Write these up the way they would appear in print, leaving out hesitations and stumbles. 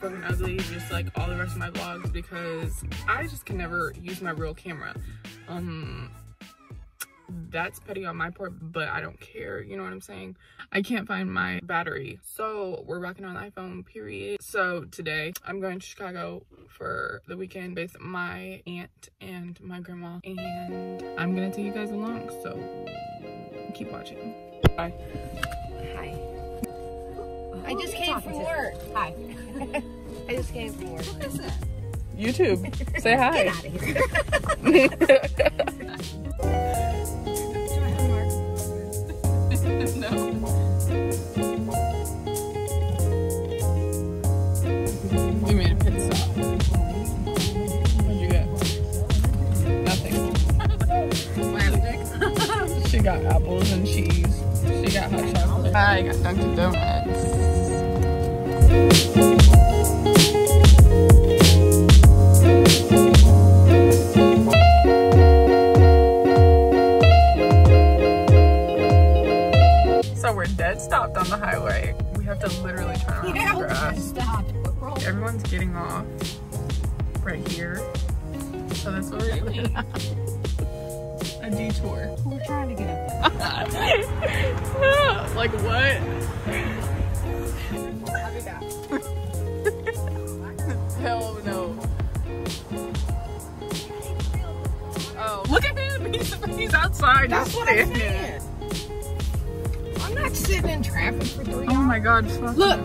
Fucking ugly, just like all the rest of my vlogs, because I just can never use my real camera. That's petty on my part, but I don't care, you know what I'm saying? I can't find my battery, so we're rocking on the iPhone, period. So today I'm going to Chicago for the weekend with my aunt and my grandma, and I'm gonna take you guys along, so keep watching. Bye. Hi. I just came from work. Hi. I just came from work. What is this? YouTube. Say hi. Get out of here. Do I have Mark? No. We made a pit stop. What'd you get? Nothing. Plastic. She got apples and cheese. She got hot chocolate. I got Dunkin' Donuts. So we're dead stopped on the highway. We have to literally turn around for us. Everyone's getting off right here. So that's what we're doing. A detour. We're trying to get up there. Like what? Hell no. Oh, look at him! He's outside. That's what I'm saying. I'm not sitting in traffic for 3 hours. Oh my god. Look!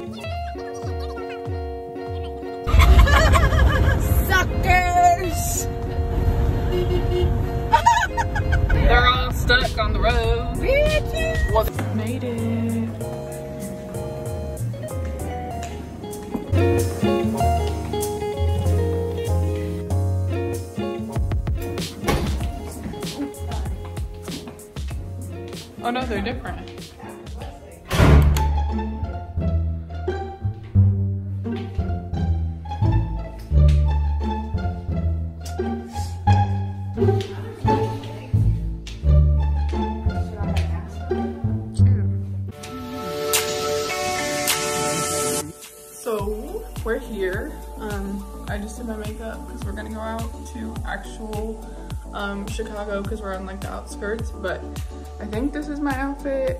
Suckers! They're all stuck on the road. Bitches! Well, made it. Oh no, they're different. So we're here. I just did my makeup because we're gonna go out to actual Chicago because we're on like the outskirts, but I think this is my outfit.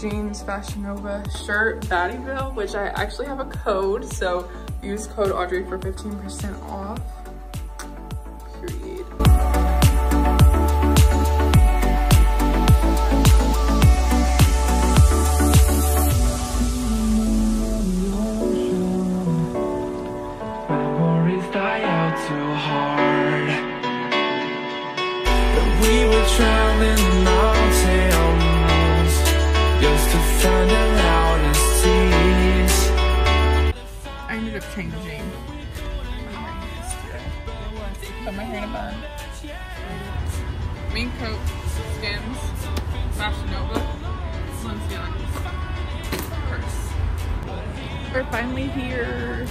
Jeans, Fashion Nova, shirt, Baddieville, which I actually have a code, so use code Audrey for 15% off. Period. Memories die out too hard. But we were drowning in the mountains, just to find an outer seas. I ended up changing. Put my hair in a bun. Mink coat, Skims, Fashion Nova, purse. We're finally here.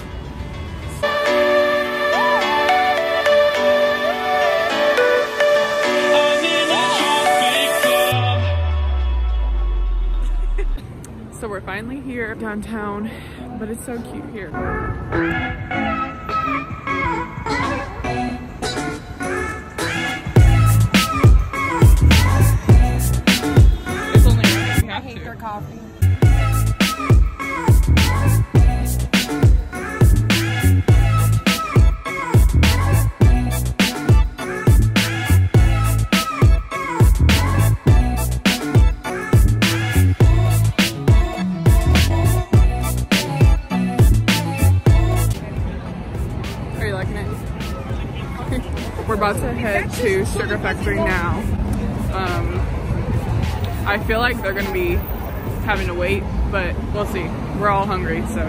So we're finally here downtown, but it's so cute here. It's only I hate their coffee. We're about to head to Sugar Factory now. I feel like they're gonna be having to wait, but we'll see. We're all hungry, so.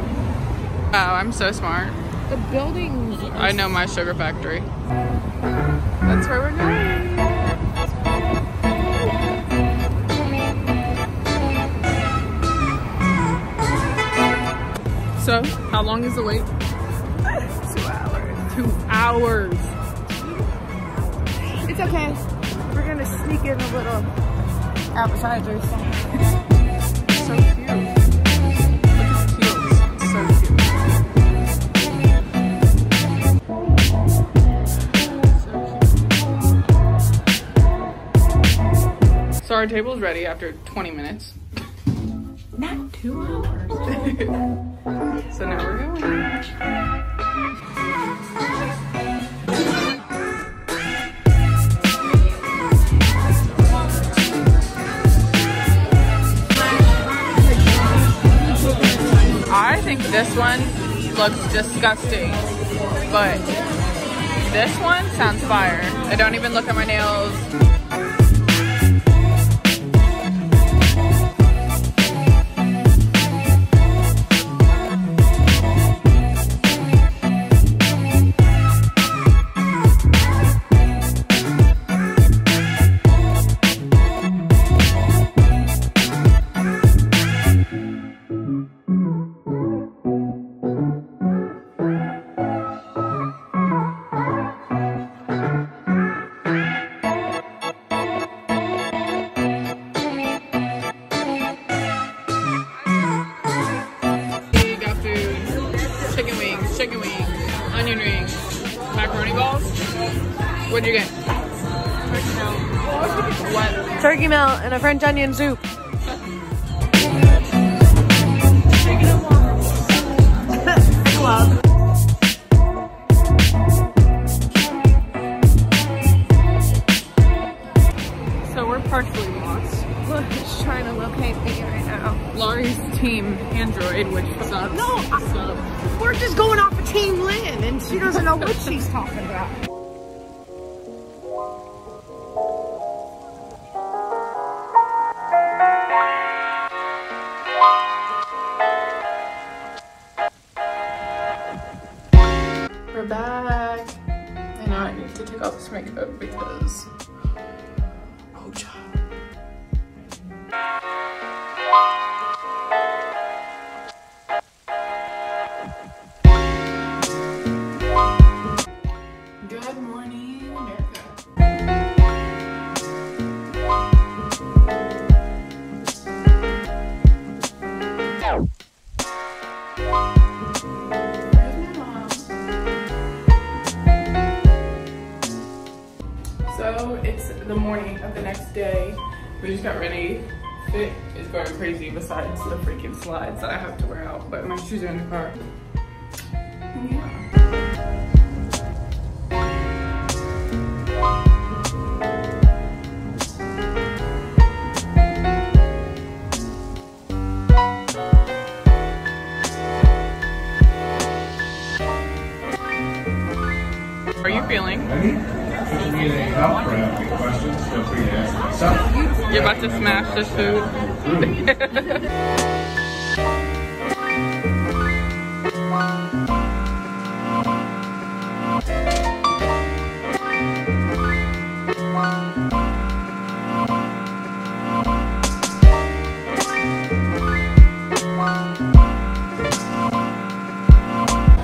Wow, I'm so smart. The buildings. I know my Sugar Factory. That's where we're going. So, how long is the wait? 2 hours. 2 hours. It's okay. We're gonna sneak in a little appetizers. So cute. So our table is ready after 20 minutes. Not 2 hours. So now we're going. I think this one looks disgusting, but this one sounds fire. I don't even look at my nails. What'd you get? Turkey melt. What? Turkey melt and a French onion soup. So we're partially lost. Look, just trying to locate me right now. Laurie's team Android, which sucks. No, we're just going off of Team Lynn, and she doesn't know what she's talking about. Back, and now I need to take off this makeup because oh child. Good morning, America. It's the morning of the next day. We just got ready. Fit is going crazy besides the freaking slides that I have to wear out, but my shoes are in the car. Yeah. Are you feeling? Ready? If you need any help or have any questions, feel free to ask myself. You're about to smash this food.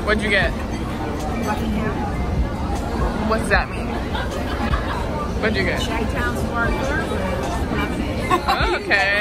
What'd you get? What's that mean? What'd you get? Chi-Town Sparkler with lemonade. Oh, okay.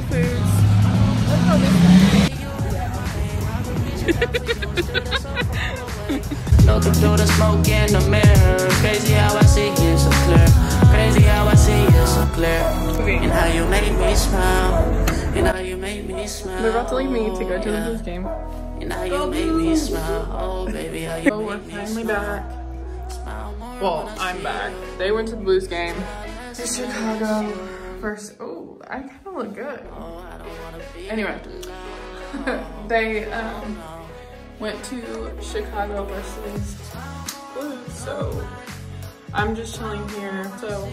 Whole Foods. Looking through the smoke in the mirror. Crazy how I see you so clear. Crazy how I see you so clear. And how you make me smile. And how you make me smile. They're about to leave me to go to the Blues game. And how you make me smile. Oh baby, how you make me smile. Back. Well, I'm back. They went to the Blues game. It's Chicago versus, oh, I kind of look good. Anyway, they went to Chicago versus Blues, so I'm just chilling here. So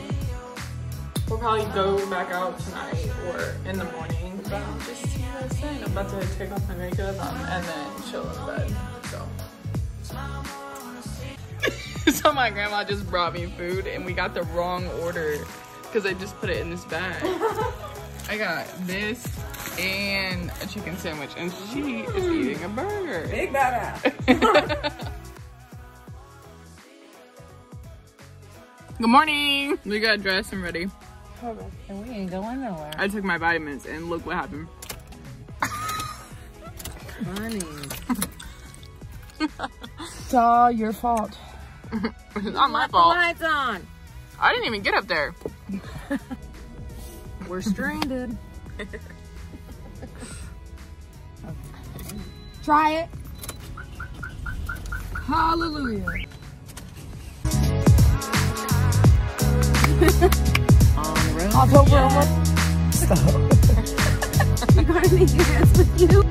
we'll probably go back out tonight or in the morning. But I'm just here saying I'm about to take off my makeup and then chill in bed. So. So my grandma just brought me food and we got the wrong order because I just put it in this bag. I got this and a chicken sandwich and she is eating a burger. Big badass. Good morning. We got dressed and ready. And we ain't going nowhere. I took my vitamins and look what happened. Funny. It's all your fault. It's not my fault. The lights on. I didn't even get up there. We're stranded. Okay. Try it. Hallelujah. I'll go over. Stop. You're going to need your hands with you.